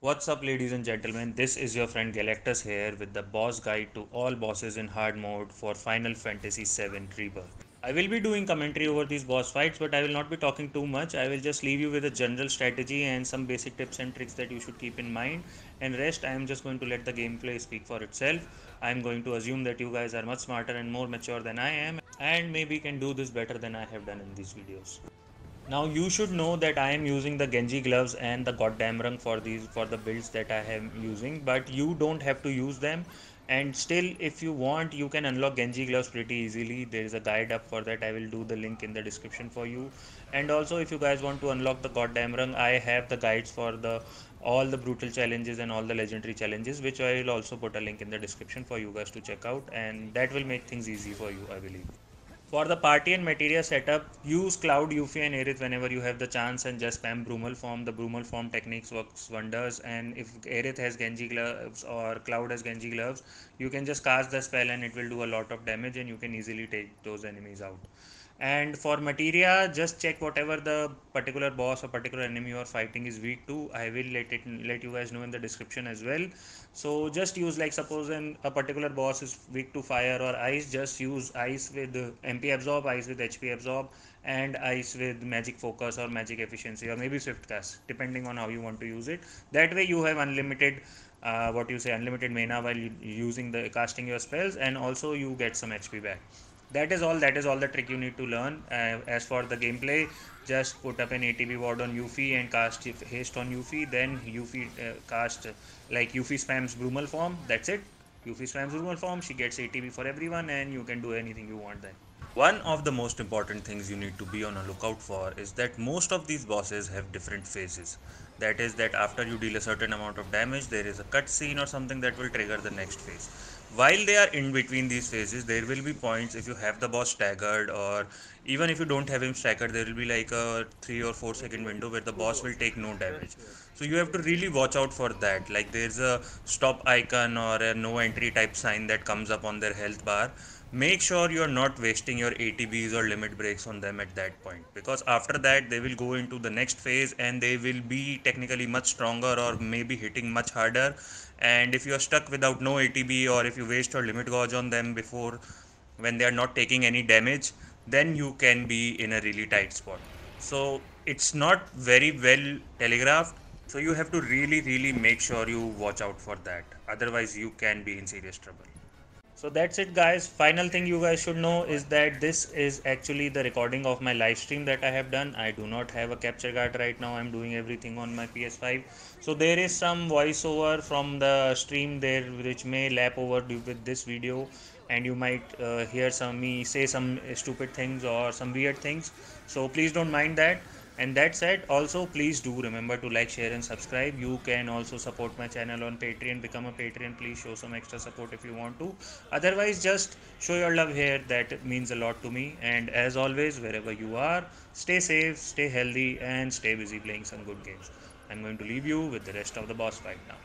What's up, ladies and gentlemen, this is your friend Galactus here with the boss guide to all bosses in hard mode for Final Fantasy VII Rebirth. I will be doing commentary over these boss fights, but I will not be talking too much. I will just leave you with a general strategy and some basic tips and tricks that you should keep in mind, and rest I am just going to let the gameplay speak for itself. I am going to assume that you guys are much smarter and more mature than I am, and maybe can do this better than I have done in these videos. Now you should know that I am using the Genji gloves and the Goddamn Rung for the builds that I am using, but you don't have to use them. And still, if you want, you can unlock Genji gloves pretty easily. There is a guide up for that. I will do the link in the description for you. And also, if you guys want to unlock the Goddamn Rung, I have the guides for all the brutal challenges and all the legendary challenges, which I will also put a link in the description for you guys to check out, and that will make things easy for you, I believe. For the party and Materia setup, use Cloud, Yuffie and Aerith whenever you have the chance, and just spam Brumalform. The Brumalform techniques works wonders, and if Aerith has Genji gloves or Cloud has Genji gloves, you can just cast the spell and it will do a lot of damage and you can easily take those enemies out. And for Materia, just check whatever the particular boss or particular enemy you are fighting is weak to. I will let you guys know in the description as well. So just use, like, suppose a particular boss is weak to fire or ice, just use ice with MP absorb, ice with HP absorb, and ice with magic focus or magic efficiency, or maybe swift cast, depending on how you want to use it. That way you have unlimited mana while casting your spells, and also you get some HP back. That is all the trick you need to learn. As for the gameplay, just put up an ATB ward on Yuffie and cast haste on Yuffie, then Yuffie Yuffie spams Brumalform. That's it. Yuffie spams Brumalform, she gets ATB for everyone, and you can do anything you want then. One of the most important things you need to be on a lookout for is that most of these bosses have different phases. That is, that after you deal a certain amount of damage, there is a cutscene or something that will trigger the next phase. While they are in between these phases, there will be points, if you have the boss staggered, or even if you don't have him staggered, there will be like a 3 or 4 second window where the boss will take no damage. So you have to really watch out for that. Like, there's a stop icon or a no entry type sign that comes up on their health bar. Make sure you're not wasting your ATBs or limit breaks on them at that point, because after that they will go into the next phase and they will be technically much stronger or maybe hitting much harder. And if you're stuck without no ATB, or if you waste your limit gauge on them before, when they are not taking any damage, then you can be in a really tight spot. So it's not very well telegraphed, so you have to really make sure you watch out for that, otherwise you can be in serious trouble. So that's it, guys. Final thing you guys should know is that this is actually the recording of my live stream that I have done. I do not have a capture card right now. I'm doing everything on my PS5. So there is some voiceover from the stream there which may lap over with this video, and you might hear me say some stupid things or some weird things. So please don't mind that. And that's it. Also, please do remember to like, share and subscribe. You can also support my channel on Patreon. Become a Patreon. Please show some extra support if you want to. Otherwise, just show your love here. That means a lot to me. And as always, wherever you are, stay safe, stay healthy and stay busy playing some good games. I'm going to leave you with the rest of the boss fight now.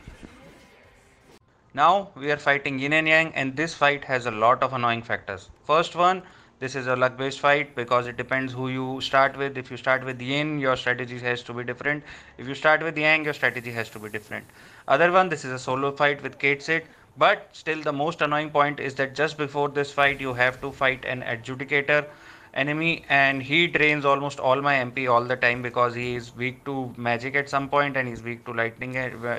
Now we are fighting Yin and Yang, and this fight has a lot of annoying factors. First one, this is a luck-based fight because it depends who you start with. If you start with Yin, your strategy has to be different. If you start with Yang, your strategy has to be different. Other one, this is a solo fight with Cait Sith. But still, the most annoying point is that just before this fight, you have to fight an adjudicator enemy, and he drains almost all my MP all the time because he is weak to magic at some point and he's weak to lightning,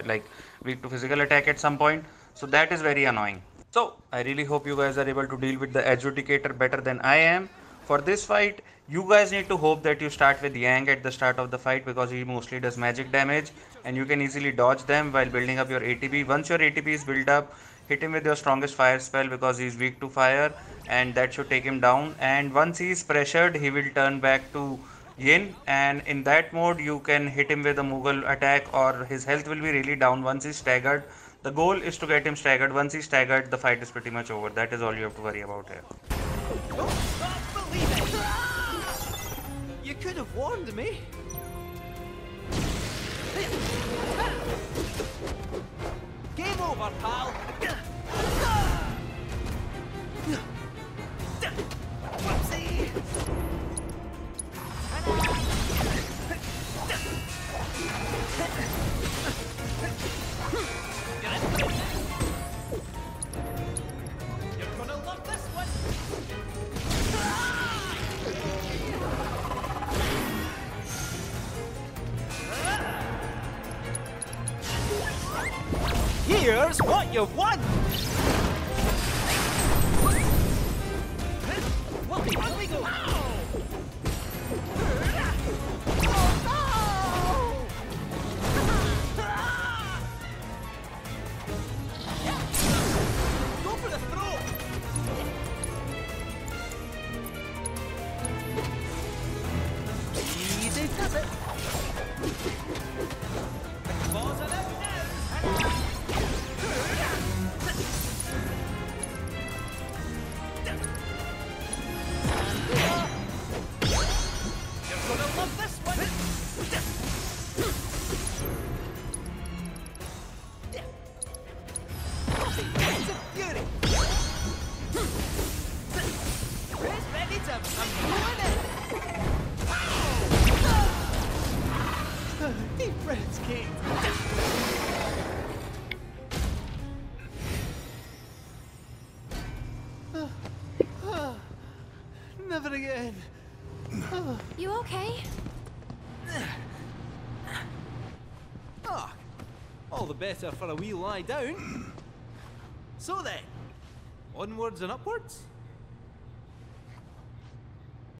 like weak to physical attack at some point. So that is very annoying. So I really hope you guys are able to deal with the adjudicator better than I am. For this fight, you guys need to hope that you start with Yang at the start of the fight because he mostly does magic damage and you can easily dodge them while building up your ATB. Once your ATB is built up, hit him with your strongest fire spell because he is weak to fire, and that should take him down. And once he is pressured, he will turn back to Yin, and in that mode you can hit him with a Moogle attack, or his health will be really down once he's staggered. The goal is to get him staggered. Once he's staggered, the fight is pretty much over. That is all you have to worry about here. Don't believe it! You could have warned me. Game over, pal. Whoopsie! Here's what you want! Never again. Oh. You okay? Oh, all the better for a wee lie down. So then, onwards and upwards?